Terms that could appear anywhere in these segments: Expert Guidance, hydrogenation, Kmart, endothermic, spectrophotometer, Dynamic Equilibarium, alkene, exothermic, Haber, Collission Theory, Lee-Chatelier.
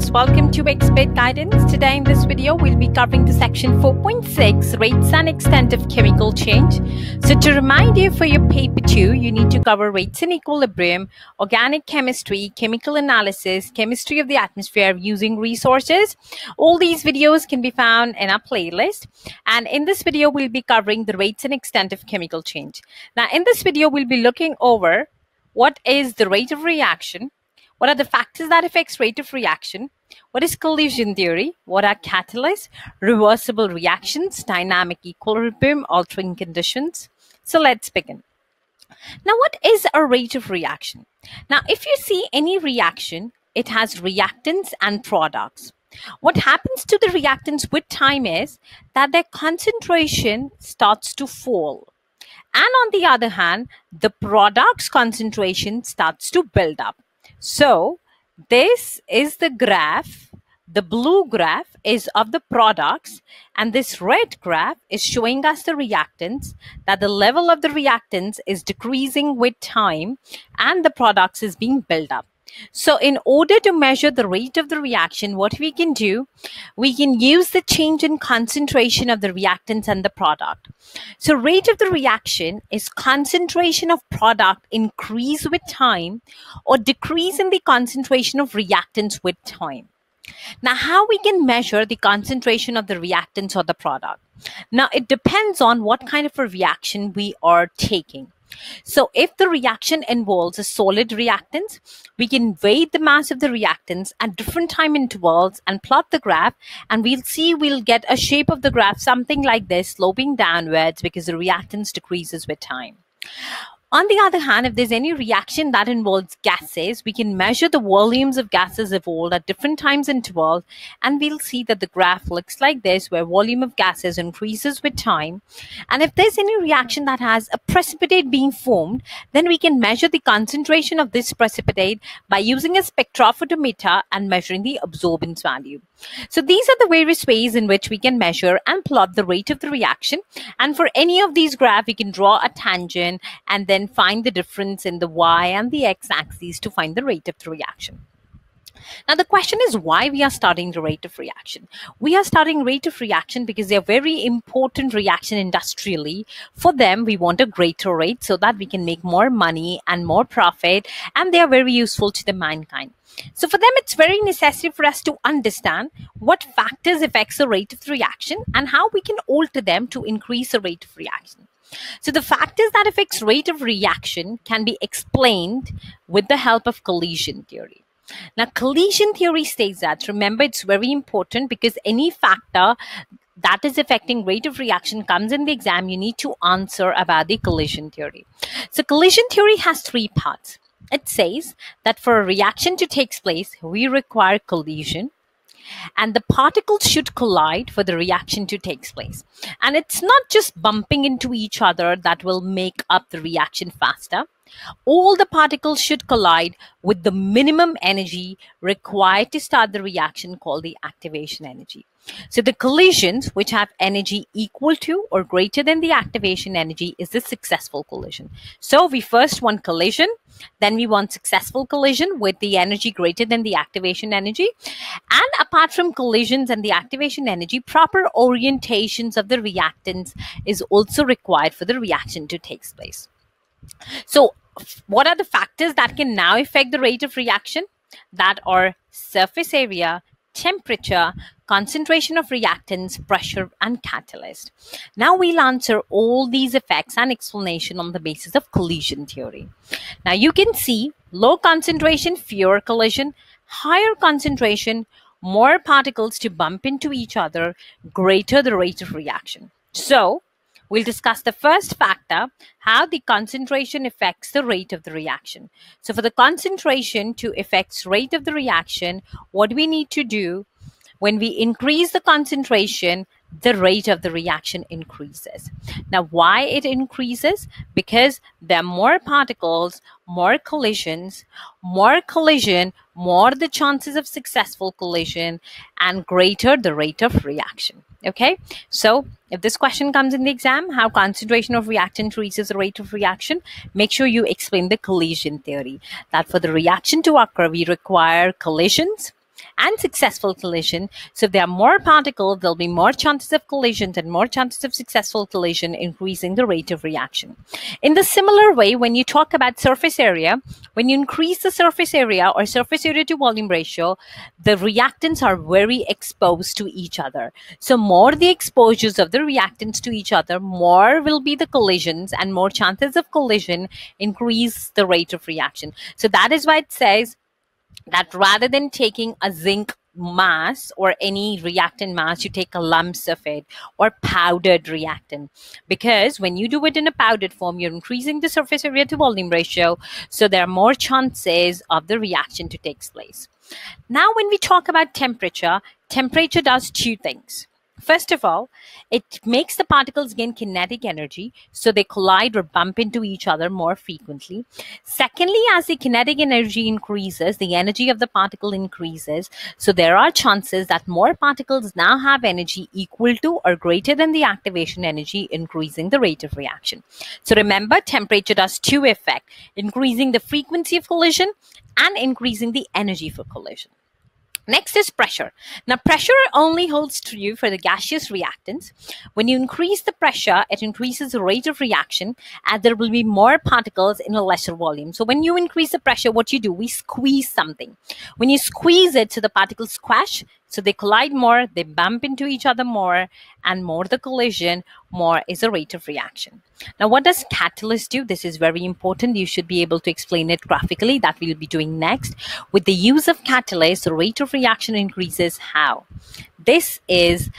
students, welcome to Expert Guidance. Today in this video we'll be covering the section 4.6, rates and extent of chemical change. So to remind you, for your paper 2 you need to cover rates and equilibrium, organic chemistry, chemical analysis, chemistry of the atmosphere using resources. All these videos can be found in our playlist, and in this video we'll be covering the rates and extent of chemical change. Now in this video we'll be looking over what is the rate of reaction, what are the factors that affects rate of reaction, what is collision theory, what are catalysts, reversible reactions, dynamic equilibrium, altering conditions. So let's begin. Now, what is a rate of reaction? Now, if you see any reaction, it has reactants and products. What happens to the reactants with time is that their concentration starts to fall. And on the other hand, the product's concentration starts to build up. So this is the graph. The blue graph is of the products and this red graph is showing us the reactants, that the level of the reactants is decreasing with time and the products is being built up. So in order to measure the rate of the reaction, what we can do, we can use the change in concentration of the reactants and the product. So rate of the reaction is concentration of product increase with time or decrease in the concentration of reactants with time. Now, how we can measure the concentration of the reactants or the product? Now, it depends on what kind of a reaction we are taking. So if the reaction involves a solid reactant, we can weigh the mass of the reactants at different time intervals and plot the graph, and we'll get a shape of the graph something like this, sloping downwards because the reactants decreases with time. On the other hand, if there's any reaction that involves gases, we can measure the volumes of gases evolved at different times intervals, and we'll see that the graph looks like this, where volume of gases increases with time. And if there's any reaction that has a precipitate being formed, then we can measure the concentration of this precipitate by using a spectrophotometer and measuring the absorbance value. So these are the various ways in which we can measure and plot the rate of the reaction. And for any of these graphs, we can draw a tangent and then find the difference in the y and the x axes to find the rate of the reaction. Now, the question is why we are studying the rate of reaction. We are studying rate of reaction because they are very important reaction industrially. For them, we want a greater rate so that we can make more money and more profit, and they are very useful to the mankind. So for them, it's very necessary for us to understand what factors affects the rate of the reaction and how we can alter them to increase the rate of reaction. So the factors that affects rate of reaction can be explained with the help of collision theory. Now, collision theory states that, remember, it's very important because any factor that is affecting rate of reaction comes in the exam, you need to answer about the collision theory. So collision theory has three parts. It says that for a reaction to take place, we require collision, and the particles should collide for the reaction to take place. And it's not just bumping into each other that will make up the reaction faster. All the particles should collide with the minimum energy required to start the reaction, called the activation energy. So the collisions which have energy equal to or greater than the activation energy is the successful collision. So we first want collision, then we want successful collision with the energy greater than the activation energy. And apart from collisions and the activation energy, proper orientations of the reactants is also required for the reaction to take place. So what are the factors that can now affect the rate of reaction? That are surface area, temperature, concentration of reactants, pressure, and catalyst. Now we'll answer all these effects and explanation on the basis of collision theory. Now you can see low concentration, fewer collision; higher concentration, more particles to bump into each other, greater the rate of reaction. So we'll discuss the first factor, how the concentration affects the rate of the reaction. So for the concentration to affect rate of the reaction, what we need to do, when we increase the concentration, the rate of the reaction increases. Now, why it increases? Because there are more particles, more collision, more the chances of successful collision, and greater the rate of reaction. Okay, so if this question comes in the exam, how concentration of reactant increases the rate of reaction, make sure you explain the collision theory, that for the reaction to occur, we require collisions and successful collision. So if there are more particles, there'll be more chances of collisions and more chances of successful collision, increasing the rate of reaction. In the similar way, when you talk about surface area, when you increase the surface area or surface area to volume ratio, the reactants are very exposed to each other. So more the exposures of the reactants to each other, more will be the collisions, and more chances of collision increase the rate of reaction. So that is why it says that rather than taking a zinc mass or any reactant mass, you take a lumps of it or powdered reactant, because when you do it in a powdered form, you're increasing the surface area to volume ratio, so there are more chances of the reaction to take place. Now when we talk about temperature, temperature does two things. First of all, it makes the particles gain kinetic energy, so they collide or bump into each other more frequently. Secondly, as the kinetic energy increases, the energy of the particle increases, so there are chances that more particles now have energy equal to or greater than the activation energy, increasing the rate of reaction. So remember, temperature does two effects, increasing the frequency of collision and increasing the energy for collision. Next is pressure. Now, pressure only holds true for the gaseous reactants. When you increase the pressure, it increases the rate of reaction, and there will be more particles in a lesser volume. So when you increase the pressure, what you do, we squeeze something. When you squeeze it, so the particles squash, so they collide more, they bump into each other more, and more the collision, more is the rate of reaction. Now, what does catalyst do? This is very important. You should be able to explain it graphically. That we'll be doing next. With the use of catalyst, the rate of reaction increases. How? This is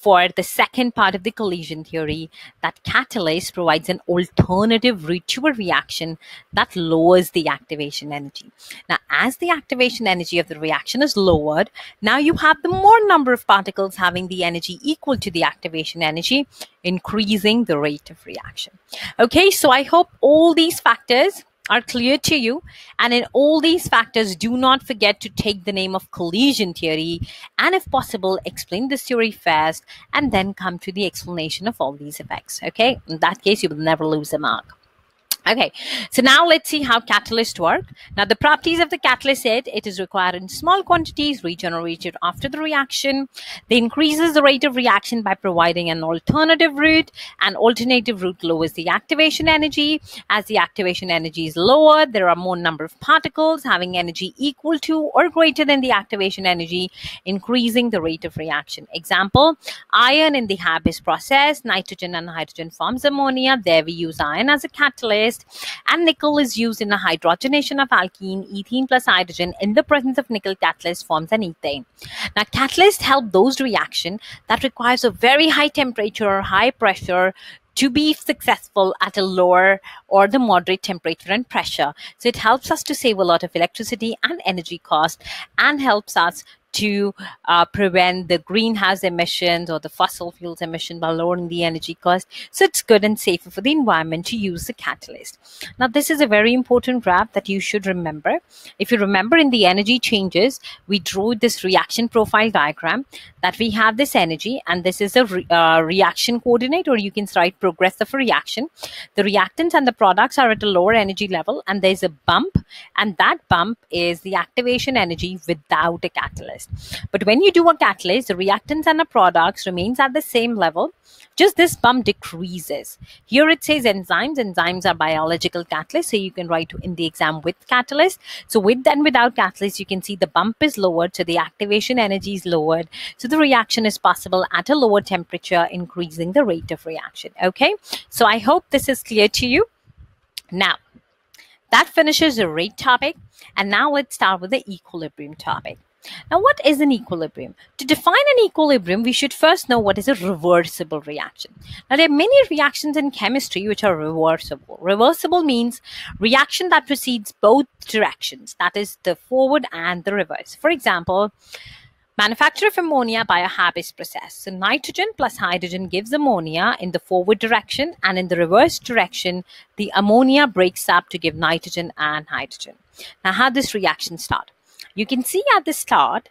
for the second part of the collision theory, that catalyst provides an alternative route to a reaction that lowers the activation energy. Now, as the activation energy of the reaction is lowered, now you have the more number of particles having the energy equal to the activation energy, increasing the rate of reaction. Okay, so I hope all these factors are clear to you, and in all these factors, do not forget to take the name of collision theory, and if possible, explain this theory first and then come to the explanation of all these effects. Okay, in that case, you will never lose a mark. Okay, so now let's see how catalysts work. Now, the properties of the catalyst said it is required in small quantities, regenerated after the reaction. They increases the rate of reaction by providing an alternative route. An alternative route lowers the activation energy. As the activation energy is lower, there are more number of particles having energy equal to or greater than the activation energy, increasing the rate of reaction. Example, iron in the Haber process, nitrogen and hydrogen forms ammonia. There we use iron as a catalyst. And nickel is used in the hydrogenation of alkene. Ethene plus hydrogen in the presence of nickel catalyst forms an ethane. Now, catalysts help those reactions that requires a very high temperature or high pressure to be successful at a lower or the moderate temperature and pressure. So it helps us to save a lot of electricity and energy cost, and helps us to prevent the greenhouse emissions or the fossil fuels emission by lowering the energy cost. So it's good and safer for the environment to use the catalyst. Now, this is a very important graph that you should remember. If you remember, in the energy changes, we drew this reaction profile diagram that we have this energy, and this is a reaction coordinate, or you can write progress of a reaction. The reactants and the products are at a lower energy level, and there's a bump, and that bump is the activation energy without a catalyst. But when you do a catalyst, the reactants and the products remains at the same level, just this bump decreases. Here it says enzymes. Enzymes are biological catalysts, so you can write in the exam with catalyst. So with and without catalyst, you can see the bump is lowered, so the activation energy is lowered, so the reaction is possible at a lower temperature, increasing the rate of reaction. Okay, so I hope this is clear to you. Now, that finishes the rate topic, and now let's start with the equilibrium topic. Now, what is an equilibrium? To define an equilibrium, we should first know what is a reversible reaction. Now, there are many reactions in chemistry which are reversible. Reversible means reaction that proceeds both directions, that is the forward and the reverse. For example, manufacture of ammonia by a Haber process. So nitrogen plus hydrogen gives ammonia in the forward direction, and in the reverse direction, the ammonia breaks up to give nitrogen and hydrogen. Now, how this reaction starts? You can see at the start,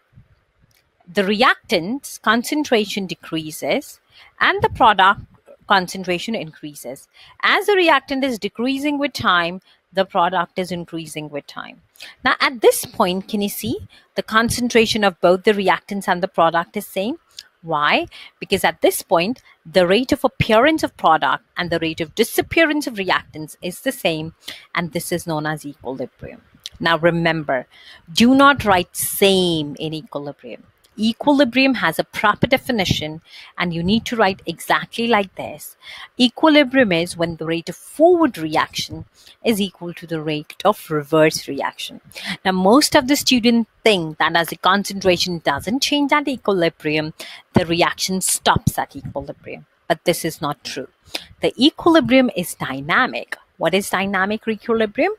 the reactant's concentration decreases and the product concentration increases. As the reactant is decreasing with time, the product is increasing with time. Now, at this point, can you see the concentration of both the reactants and the product is same? Why? Because at this point, the rate of appearance of product and the rate of disappearance of reactants is the same, and this is known as equilibrium. Now remember, do not write same in equilibrium. Equilibrium has a proper definition, and you need to write exactly like this. Equilibrium is when the rate of forward reaction is equal to the rate of reverse reaction. Now, most of the students think that as the concentration doesn't change at equilibrium, the reaction stops at equilibrium. But this is not true. The equilibrium is dynamic. What is dynamic equilibrium?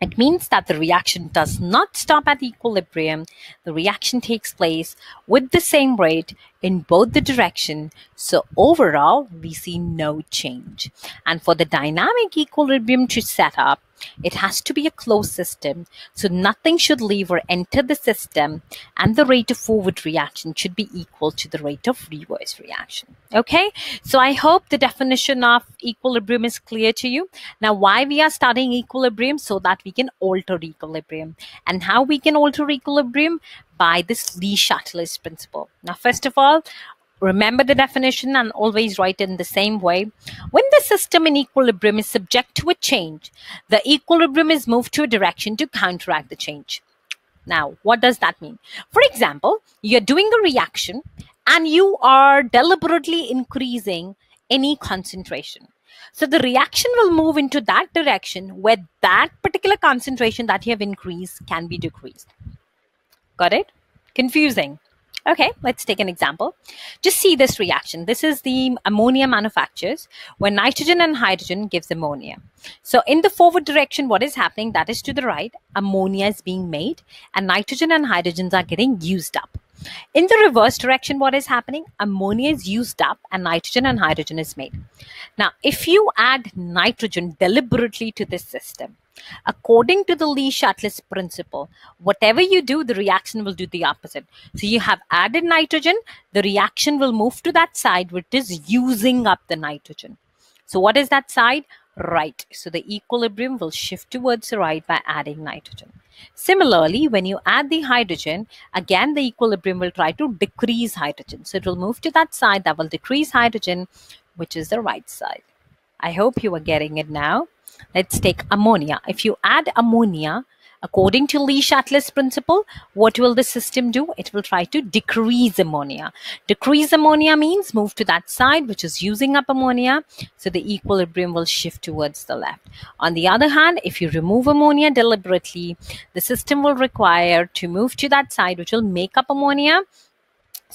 It means that the reaction does not stop at equilibrium. The reaction takes place with the same rate in both the direction. So overall, we see no change. And for the dynamic equilibrium to set up, it has to be a closed system. So nothing should leave or enter the system. And the rate of forward reaction should be equal to the rate of reverse reaction. Okay, so I hope the definition of equilibrium is clear to you. Now, why we are studying equilibrium? So that we can alter equilibrium. And how we can alter equilibrium? By this Lee-Chatelier's principle. Now, first of all, remember the definition and always write it in the same way. When the system in equilibrium is subject to a change, the equilibrium is moved to a direction to counteract the change. Now, what does that mean? For example, you're doing a reaction and you are deliberately increasing any concentration. So the reaction will move into that direction where that particular concentration that you have increased can be decreased. Got it? Confusing. Okay, let's take an example. Just see this reaction. This is the ammonia manufactures where nitrogen and hydrogen gives ammonia. So in the forward direction, what is happening? That is to the right. Ammonia is being made and nitrogen and hydrogens are getting used up. In the reverse direction, what is happening? Ammonia is used up and nitrogen and hydrogen is made. Now, if you add nitrogen deliberately to this system, according to the Lee-Chatelier's principle, whatever you do, the reaction will do the opposite. So you have added nitrogen, the reaction will move to that side which is using up the nitrogen. So what is that side? Right. So the equilibrium will shift towards the right by adding nitrogen. Similarly, when you add the hydrogen, again, the equilibrium will try to decrease hydrogen. So it will move to that side that will decrease hydrogen, which is the right side. I hope you are getting it now. Let's take ammonia. If you add ammonia, according to Lee-Chatelier's principle, what will the system do? It will try to decrease ammonia. Decrease ammonia means move to that side, which is using up ammonia. So the equilibrium will shift towards the left. On the other hand, if you remove ammonia deliberately, the system will require to move to that side, which will make up ammonia.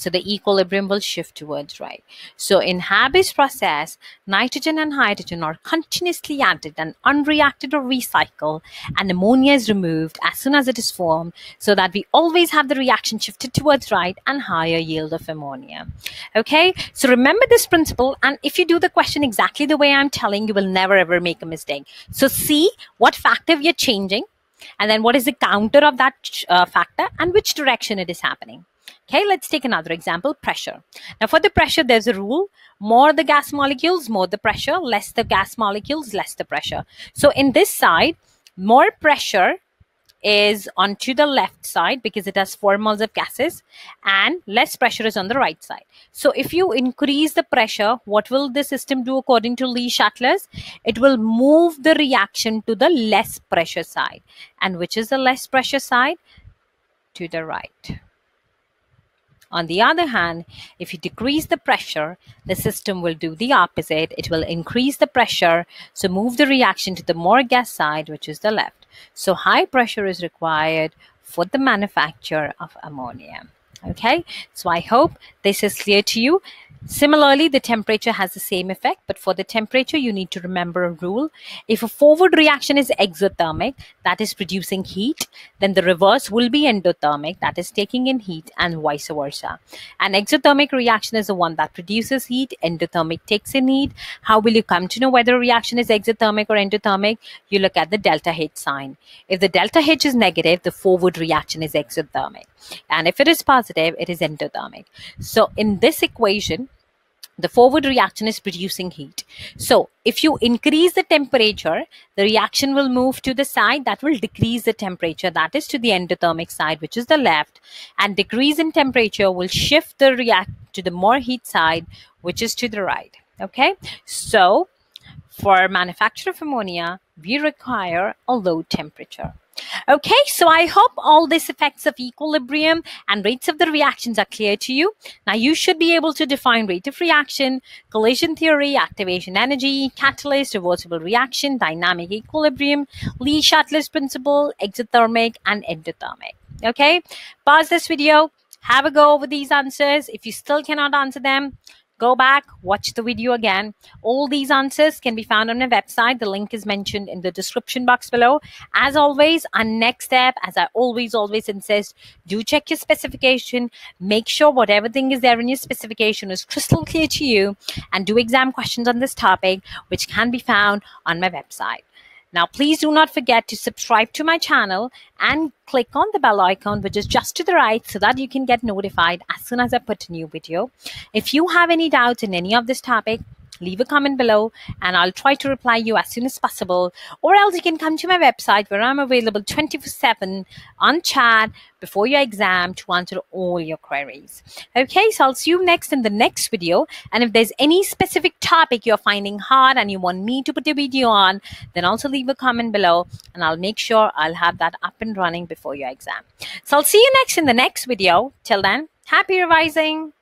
So the equilibrium will shift towards right. So in Habe's process, nitrogen and hydrogen are continuously added and unreacted or recycled, and ammonia is removed as soon as it is formed, so that we always have the reaction shifted towards right and higher yield of ammonia. Okay, so remember this principle, and if you do the question exactly the way I'm telling, you will never ever make a mistake. So see what factor you're changing, and then what is the counter of that factor and which direction it is happening. Okay, let's take another example, pressure. Now, for the pressure, there's a rule. More the gas molecules, more the pressure. Less the gas molecules, less the pressure. So in this side, more pressure is onto the left side because it has 4 moles of gases, and less pressure is on the right side. So if you increase the pressure, what will the system do according to Lee-Chatelier's? It will move the reaction to the less pressure side. And which is the less pressure side? To the right. On the other hand, if you decrease the pressure, the system will do the opposite. It will increase the pressure, so move the reaction to the more gas side, which is the left. So high pressure is required for the manufacture of ammonia. Okay, so I hope this is clear to you. Similarly, the temperature has the same effect, but for the temperature, you need to remember a rule. If a forward reaction is exothermic, that is producing heat, then the reverse will be endothermic, that is taking in heat, and vice versa. An exothermic reaction is the one that produces heat, endothermic takes in heat. How will you come to know whether a reaction is exothermic or endothermic? You look at the delta H sign. If the delta H is negative, the forward reaction is exothermic. And if it is positive, it is endothermic. So in this equation, The forward reaction is producing heat. So if you increase the temperature, the reaction will move to the side that will decrease the temperature, that is to the endothermic side, which is the left, and decrease in temperature will shift the react to the more heat side, which is to the right. Okay, so for manufacture of ammonia, we require a low temperature. Okay, so I hope all these effects of equilibrium and rates of the reactions are clear to you. Now you should be able to define rate of reaction, collision theory, activation energy, catalyst, reversible reaction, dynamic equilibrium, Lee-Shuttles's principle, exothermic and endothermic. Okay, pause this video, have a go over these answers. If you still cannot answer them, go back, watch the video again. All these answers can be found on my website. The link is mentioned in the description box below. As always, our next step, as I always insist, do check your specification. Make sure whatever thing is there in your specification is crystal clear to you, and do exam questions on this topic, which can be found on my website. Now, please do not forget to subscribe to my channel and click on the bell icon, which is just to the right, so that you can get notified as soon as I put a new video. If you have any doubts in any of this topic, leave a comment below and I'll try to reply you as soon as possible. Or else you can come to my website where I'm available 24/7 on chat before your exam to answer all your queries. Okay, so I'll see you next in the next video. And if there's any specific topic you're finding hard and you want me to put a video on, then also leave a comment below and I'll make sure I'll have that up and running before your exam. So I'll see you next in the next video. Till then, happy revising.